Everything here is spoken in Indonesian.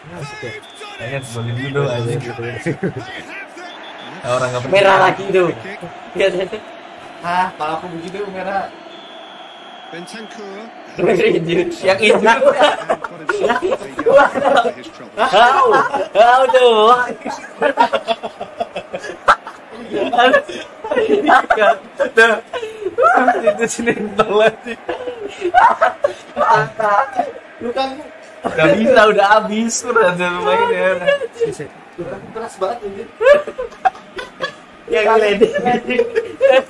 Pengen sebagai judo aja gitu. Orang nggak merah lagi tuh. Ah, kalau aku begitu merah. Yang itu. Aduh. Itu sini lagi. Lu kan udah bisa, udah habis, udah mainnya. Keras banget ini. Yang ledek.